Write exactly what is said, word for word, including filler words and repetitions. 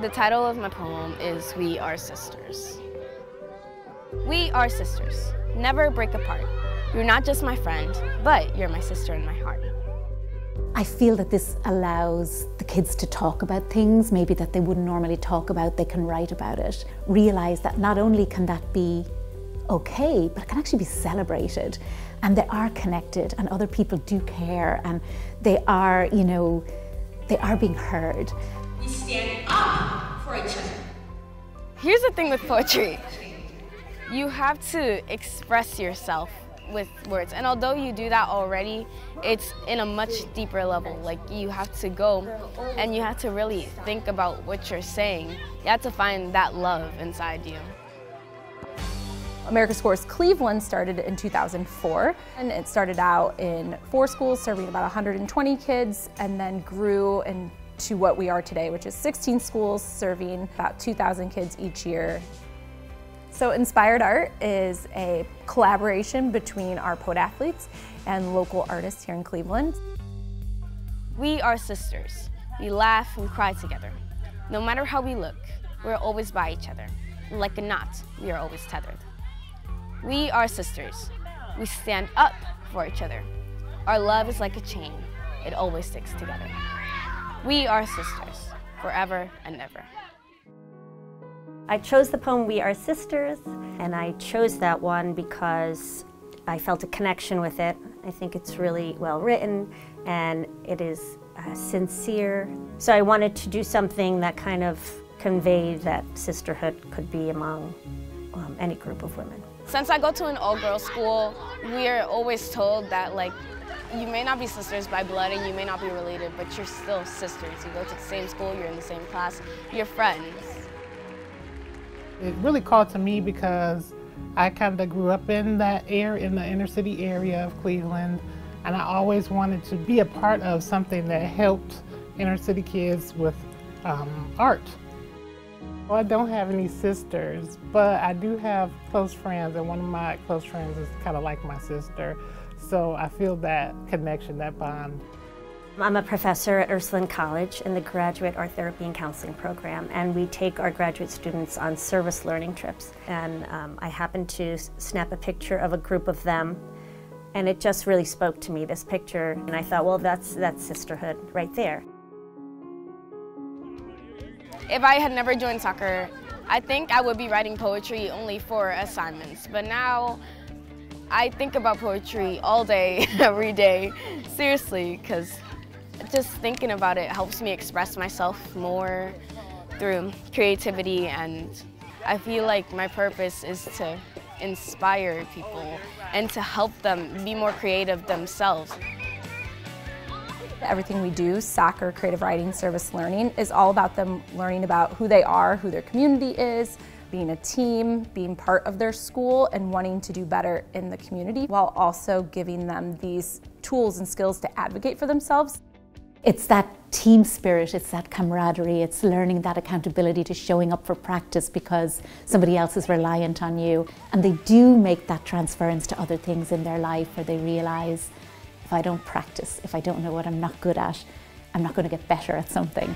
The title of my poem is We Are Sisters. We are sisters, never break apart. You're not just my friend, but you're my sister in my heart. I feel that this allows the kids to talk about things maybe that they wouldn't normally talk about. They can write about it, realize that not only can that be okay, but it can actually be celebrated. And they are connected, and other people do care, and they are, you know, they are being heard. We stand up for each other. Here's the thing with poetry. You have to express yourself with words, and although you do that already, it's in a much deeper level. Like, you have to go and you have to really think about what you're saying. You have to find that love inside you. America Scores Cleveland started in two thousand four, and it started out in four schools, serving about one hundred twenty kids, and then grew into what we are today, which is sixteen schools serving about two thousand kids each year. So Inspired Art is a collaboration between our poet athletes and local artists here in Cleveland. We are sisters. We laugh and cry together. No matter how we look, we're always by each other. Like a knot, we are always tethered. We are sisters. We stand up for each other. Our love is like a chain. It always sticks together. We are sisters, forever and ever. I chose the poem We Are Sisters, and I chose that one because I felt a connection with it. I think it's really well written, and it is uh, sincere. So I wanted to do something that kind of conveyed that sisterhood could be among um, any group of women. Since I go to an all-girls school, we are always told that, like, you may not be sisters by blood and you may not be related, but you're still sisters. You go to the same school, you're in the same class, you're friends. It really called to me because I kind of grew up in that area, in the inner city area of Cleveland, and I always wanted to be a part of something that helped inner city kids with um, art. Well, I don't have any sisters, but I do have close friends, and one of my close friends is kind of like my sister, so I feel that connection, that bond. I'm a professor at Ursuline College in the Graduate Art Therapy and Counseling Program, and we take our graduate students on service learning trips. And um, I happened to snap a picture of a group of them, and it just really spoke to me, this picture. And I thought, well, that's, that's sisterhood right there. If I had never joined soccer, I think I would be writing poetry only for assignments. But now, I think about poetry all day, every day, seriously, because just thinking about it helps me express myself more through creativity, and I feel like my purpose is to inspire people and to help them be more creative themselves. Everything we do, soccer, creative writing, service learning, is all about them learning about who they are, who their community is, being a team, being part of their school, and wanting to do better in the community, while also giving them these tools and skills to advocate for themselves. It's that team spirit, it's that camaraderie, it's learning that accountability to showing up for practice because somebody else is reliant on you. And they do make that transference to other things in their life, where they realize, if I don't practice, if I don't know what I'm not good at, I'm not going to get better at something.